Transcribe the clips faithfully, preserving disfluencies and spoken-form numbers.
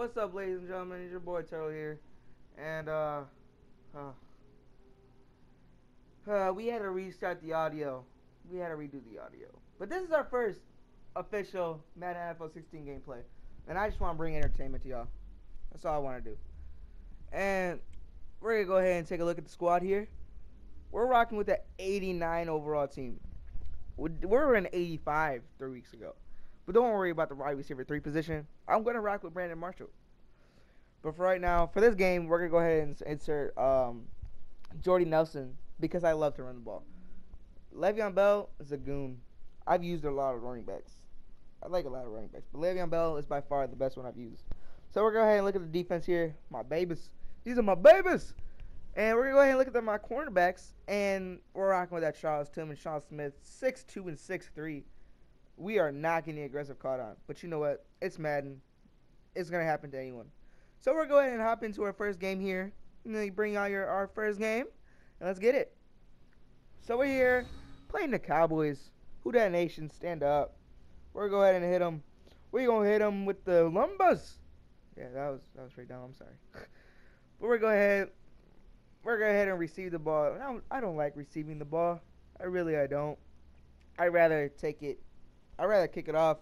What's up, ladies and gentlemen? It's your boy Turtle here, and uh, uh, uh, we had to restart the audio. We had to redo the audio. But this is our first official Madden N F L sixteen gameplay, and I just want to bring entertainment to y'all. That's all I want to do. And we're gonna go ahead and take a look at the squad here. We're rocking with the eighty-nine overall team. We were in eighty-five three weeks ago. But don't worry about the wide receiver three position. I'm going to rock with Brandon Marshall. But for right now, for this game, we're going to go ahead and insert um, Jordy Nelson because I love to run the ball. Le'Veon Bell is a goon. I've used a lot of running backs. I like a lot of running backs. But Le'Veon Bell is by far the best one I've used. So we're going to go ahead and look at the defense here. My babies. These are my babies. And we're going to go ahead and look at the, my cornerbacks. And we're rocking with that Charles Tillman, Sean Smith, six two and six three. We are not getting aggressive caught on. But you know what? It's Madden. It's going to happen to anyone. So we're going to go ahead and hop into our first game here. And then you bring out your, our first game. And let's get it. So we're here playing the Cowboys. Who that nation? Stand up. We're going to go ahead and hit them. We're going to hit them with the Lumbus. Yeah, that was that was straight down. I'm sorry. But we're going to go ahead. We're going to go ahead and receive the ball. I don't, I don't like receiving the ball. I really, I don't. I'd rather take it. I'd rather kick it off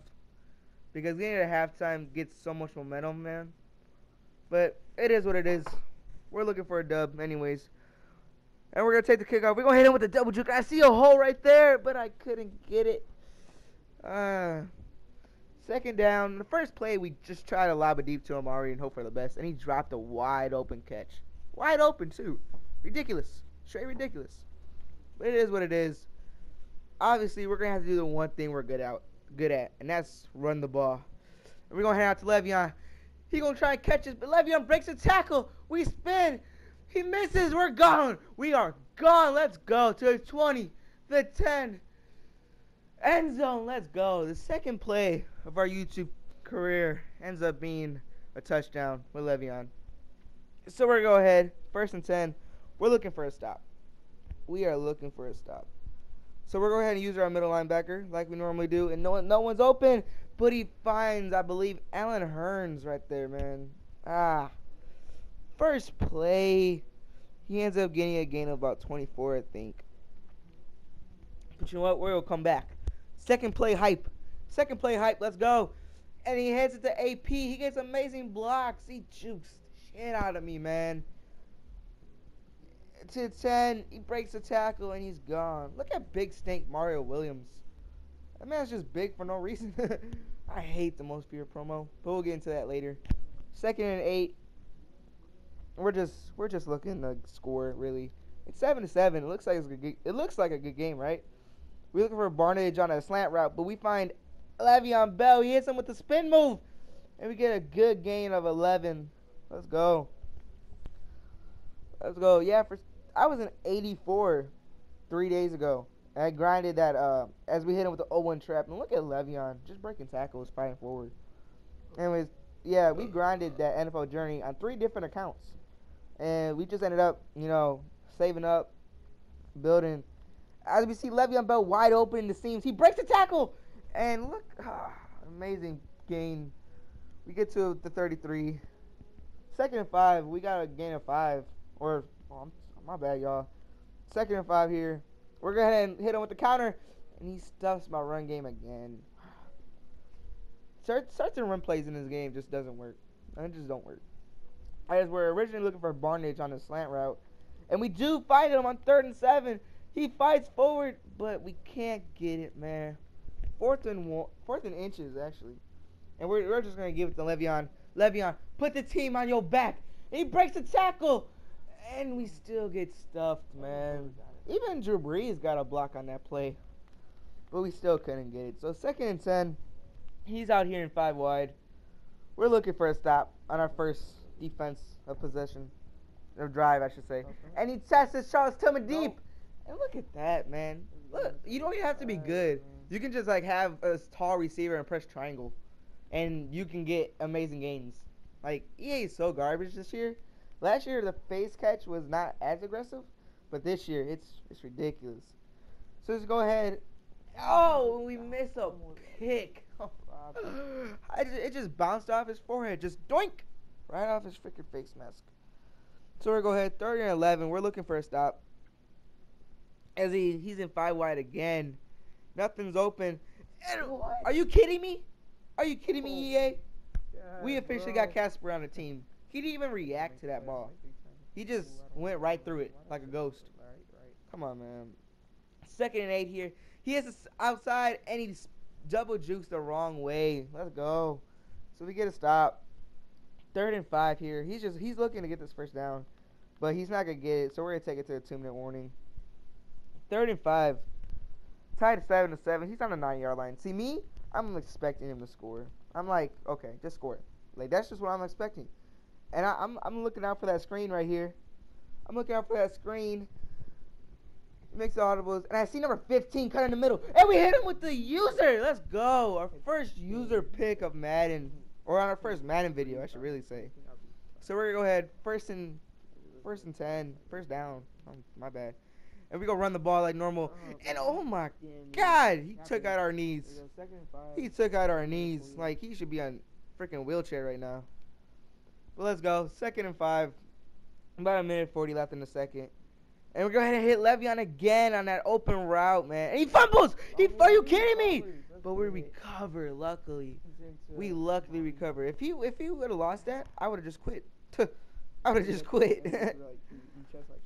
because getting at halftime gets so much momentum, man. But it is what it is. We're looking for a dub anyways. And we're going to take the kickoff. We're going to hit him with the double juke. I see a hole right there, but I couldn't get it. Uh, second down. The first play, we just tried to lob it deep to Amari and hope for the best. And he dropped a wide open catch. Wide open, too. Ridiculous. Straight ridiculous. But it is what it is. Obviously, we're going to have to do the one thing we're good at, good at, and that's run the ball. And we're going to head out to Le'Veon. He's going to try and catch us, but Le'Veon breaks a tackle. We spin. He misses. We're gone. We are gone. Let's go to the twenty, the ten. End zone. Let's go. The second play of our YouTube career ends up being a touchdown with Le'Veon. So we're going to go ahead. First and ten. We're looking for a stop. We are looking for a stop. So we're going to go ahead and use our middle linebacker like we normally do. And no one, no one's open. But he finds, I believe, Allen Hurns right there, man. Ah. First play. He ends up getting a gain of about twenty-four, I think. But you know what? We're going to come back. Second play hype. Second play hype. Let's go. And he heads it to A P. He gets amazing blocks. He jukes the shit out of me, man. To ten, he breaks the tackle and he's gone. Look at big stink Mario Williams. That man's just big for no reason. I hate the most pure promo, but we'll get into that later. Second and eight. We're just we're just looking to score really. It's seven to seven. It looks like it's a good, it looks like a good game, right? We're looking for Barnidge on a slant route, but we find Le'Veon Bell. He hits him with the spin move, and we get a good gain of eleven. Let's go. Let's go. Yeah, for I was in eighty-four three days ago. And I grinded that uh, as we hit him with the oh one trap. And look at Le'Veon. Just breaking tackles, fighting forward. Anyways, yeah, we grinded that N F L journey on three different accounts. And we just ended up, you know, saving up, building. As we see Le'Veon Bell wide open in the seams. He breaks the tackle. And look, ah, amazing gain. We get to the thirty-three. Second and five. We got a gain of five. Or, oh, I'm, my bad, y'all. Second and five here. We're going to go ahead and hit him with the counter. And he stuffs my run game again. Certain run plays in this game just doesn't work. It just don't work. As we're originally looking for Barnidge on the slant route. And we do find him on third and seven. He fights forward, but we can't get it, man. Fourth and, one, fourth and inches, actually. And we're, we're just going to give it to Le'Veon. Le'Veon, put the team on your back. And he breaks the tackle. And we still get stuffed, man. Even Drew Brees got a block on that play. But we still couldn't get it. So second and ten. He's out here in five wide. We're looking for a stop on our first defense of possession. Or drive, I should say. Okay. And he tests Charles Tillman deep. No. And look at that, man. Look, you don't even have to be good. You can just like have a tall receiver and press triangle. And you can get amazing gains. Like, E A is so garbage this year. Last year, the face catch was not as aggressive, but this year, it's it's ridiculous. So, let's go ahead. Oh, we miss a pick. off. I just, it just bounced off his forehead. Just doink. Right off his freaking face mask. So we're going to go ahead. third and eleven. We're looking for a stop. As he, he's in five wide again. Nothing's open. What? Are you kidding me? Are you kidding me, E A? God, we officially bro. got Casper on the team. He didn't even react to that ball. He just went right through it like a ghost. Come on, man. Second and eight here. He has a outside, and he double jukes the wrong way. Let's go. So we get a stop. Third and five here. He's just he's looking to get this first down, but he's not going to get it, so we're going to take it to a two-minute warning. Third and five. Tied at seven to seven. He's on the nine-yard line. See, me, I'm expecting him to score. I'm like, okay, just score it. Like, that's just what I'm expecting. And I, I'm I'm looking out for that screen right here. I'm looking out for that screen. He makes the audibles. And I see number fifteen cut in the middle. And we hit him with the user. Let's go. Our first user pick of Madden. Or on our first Madden video, I should really say. So we're going to go ahead. First and, first and ten. First down. Oh, my bad. And we go run the ball like normal. And oh my God, he took out our knees. He took out our knees. Like, he should be on freaking wheelchair right now. But let's go. Second and five. About a minute forty left in the second. And we're going to hit Le'Veon again on that open route, man. And he fumbles. He, are you kidding me? But we recover, luckily. We luckily recover. If he if he would have lost that, I would have just quit. I would have just quit.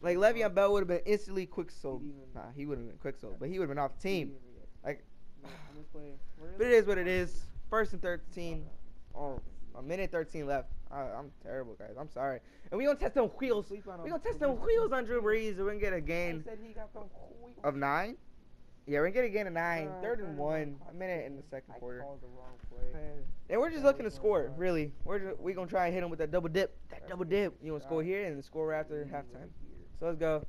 Like, Le'Veon Bell would have been instantly quick-sold. Nah, he wouldn't have been quick-sold, but he would have been off the team. Like, but it is what it is. First and thirteen. Oh, a minute thirteen left. I, I'm terrible, guys. I'm sorry. And we gonna test them wheels. We gonna test them wheels on Drew Brees. We're gonna get a gain of nine. Yeah, we're gonna get a gain of nine. Third and one. A minute in the second quarter. And we're just looking to score, really. We're just, we gonna try and hit him with that double dip. That double dip. You wanna score here and score right after halftime. So let's go.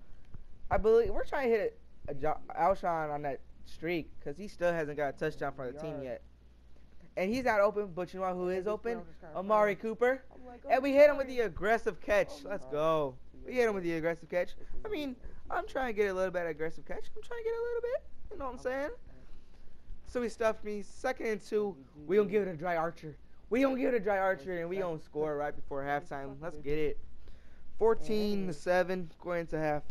I believe we're trying to hit a jo Alshon on that streak because he still hasn't got a touchdown for the team yet. And he's not open, but you know who is open? Amari Cooper. And we hit him with the aggressive catch. Let's go. We hit him with the aggressive catch. I mean, I'm trying to get a little bit of aggressive catch. I'm trying to get a little bit. You know what I'm saying? So he stuffed me. Second and two. We gonna give it a dry Archer. We gonna give it a dry Archer, and we gonna score right before halftime. Let's get it. fourteen to seven, going into half.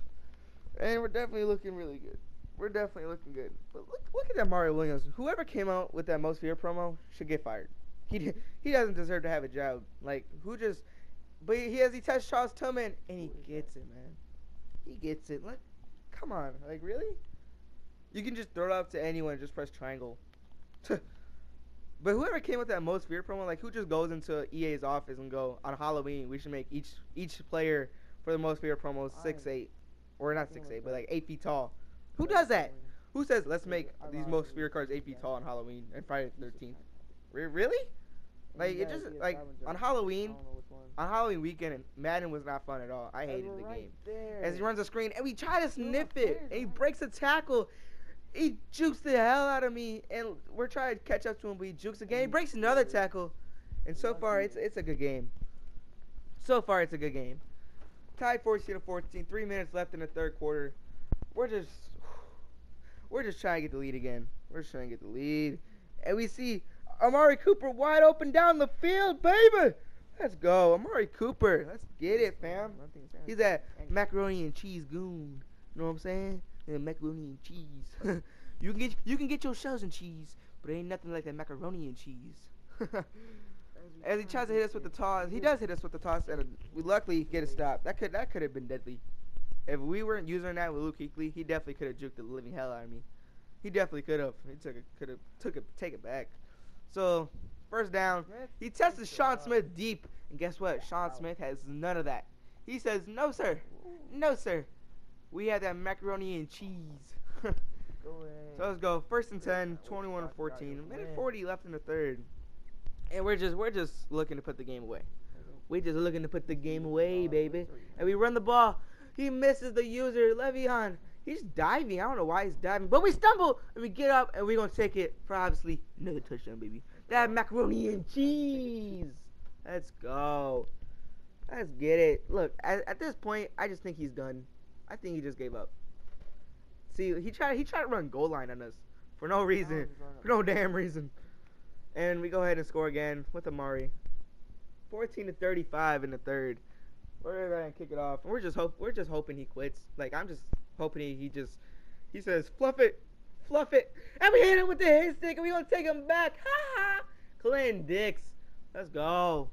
And we're definitely looking really good. We're definitely looking good. But look, look at that Mario Williams. Whoever came out with that most feared promo should get fired. He he doesn't deserve to have a job. Like, who just... But he has he touched Charles Tillman, and he gets it, man. He gets it. Like, come on. Like, really? You can just throw it up to anyone and just press triangle. But whoever came with that most feared promo, like, who just goes into E A's office and go, on Halloween, we should make each each player for the most feared promo six eight. Or not six eight, but like eight feet tall. Who does that? Who says, let's make these most fear cards eight feet tall on Halloween and Friday the thirteenth? Really? Like, it just, like, on Halloween, on Halloween weekend, Madden was not fun at all. I hated the game. As he runs the screen, and we try to sniff it, and he breaks a tackle. He jukes the hell out of me, and we're trying to catch up to him, but he jukes again. He breaks another tackle, and so far, it's it's a good game. So far, it's a good game. Tied fourteen to fourteen, three minutes left in the third quarter. We're just... We're just trying to get the lead again. We're just trying to get the lead. And we see Amari Cooper wide open down the field, baby. Let's go. Amari Cooper. Let's get it, fam. He's that macaroni and cheese goon. You know what I'm saying? Yeah, macaroni and cheese. you, can get, you can get your shells and cheese, but ain't nothing like that macaroni and cheese. As he tries to hit us with the toss, he does hit us with the toss, and we luckily get a stop. That could, that could have been deadly. If we weren't using that with Luke Eakley, he definitely could have juked the living hell out of me. He definitely could have. He took it, could have took it, take it back. So first down, he tested Sean Smith deep, and guess what? Sean Smith has none of that. He says, "No, sir, no, sir. We have that macaroni and cheese." So let's go. First and ten, twenty-one to fourteen. Minute forty left in the third, and we're just we're just looking to put the game away. We're just looking to put the game away, baby. And we run the ball. He misses the user, Le'Veon. He's diving. I don't know why he's diving. But we stumble, and we get up, and we're going to take it for, obviously, another touchdown, baby. That macaroni and cheese. Let's go. Let's get it. Look, at, at this point, I just think he's done. I think he just gave up. See, he tried, he tried to run goal line on us for no reason, for no damn reason. And we go ahead and score again with Amari. fourteen to thirty-five in the third. We're gonna kick it off. And we're just hope we're just hoping he quits. Like I'm just hoping he, he just he says fluff it, fluff it, and we hit him with the hit stick, and we gonna take him back. Ha ha! Clinton Dix, let's go.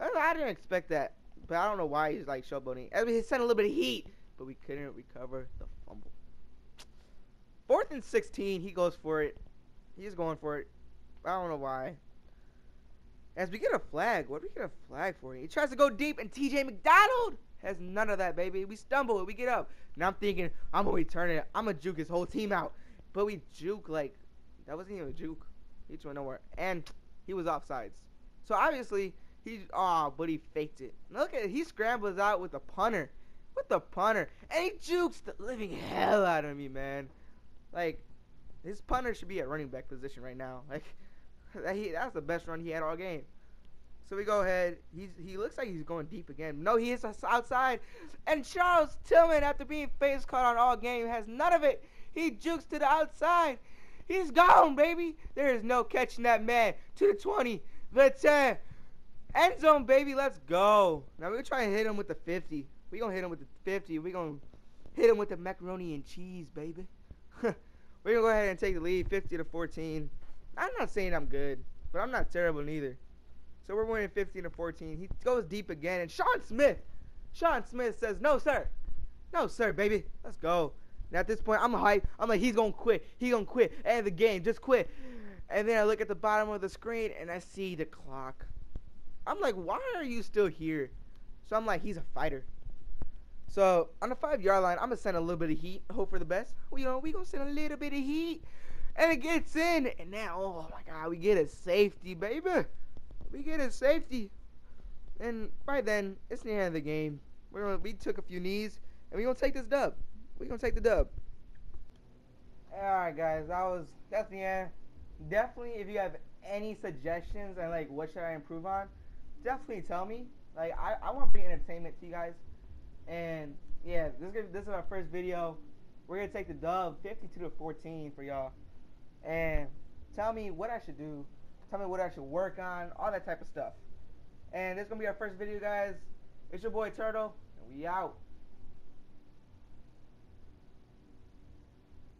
I, I didn't expect that, but I don't know why he's like showboating. I mean, he sent a little bit of heat, but we couldn't recover the fumble. Fourth and sixteen, he goes for it. He's going for it. I don't know why. As we get a flag, what do we get a flag for? He tries to go deep, and T J McDonald has none of that, baby. We stumble, we get up. Now I'm thinking, I'm going to return it. I'm going to juke his whole team out. But we juke, like, that wasn't even a juke. He just went nowhere. And he was offsides. So, obviously, he, aw, oh, but he faked it. Look at it. He scrambles out with the punter. With the punter. And he jukes the living hell out of me, man. Like, his punter should be at running back position right now. Like, that's the best run he had all game. So we go ahead. He's, he looks like he's going deep again. No, he is outside. And Charles Tillman, after being face caught on all game, has none of it. He jukes to the outside. He's gone, baby. There is no catching that man. To the twenty. The ten. End zone, baby. Let's go. Now we're trying to hit him with the fifty. We're going to hit him with the fifty. We're going to hit him with the macaroni and cheese, baby. We're going to go ahead and take the lead. fifty to fourteen. I'm not saying I'm good, but I'm not terrible neither. So we're winning fifteen to fourteen. He goes deep again, and Sean Smith, Sean Smith says, "No, sir, no, sir, baby, let's go." Now at this point, I'm hype. I'm like, he's gonna quit. He's gonna quit. End the game. Just quit. And then I look at the bottom of the screen, and I see the clock. I'm like, why are you still here? So I'm like, he's a fighter. So on the five-yard line, I'm gonna send a little bit of heat. Hope for the best. We gonna we gonna send a little bit of heat. And it gets in, and now, oh my God, we get a safety, baby. We get a safety. And by then, it's the end of the game. We're gonna, we took a few knees, and we're going to take this dub. We're going to take the dub. All right, guys, that was, that's the end. Definitely, if you have any suggestions and, like, what should I improve on, definitely tell me. Like, I, I want to bring entertainment to you guys. And, yeah, this is, this is our first video. We're going to take the dub fifty-two to fourteen for y'all. And tell me what I should do, tell me what I should work on, all that type of stuff. And this is going to be our first video, guys. It's your boy Turtle, and we out.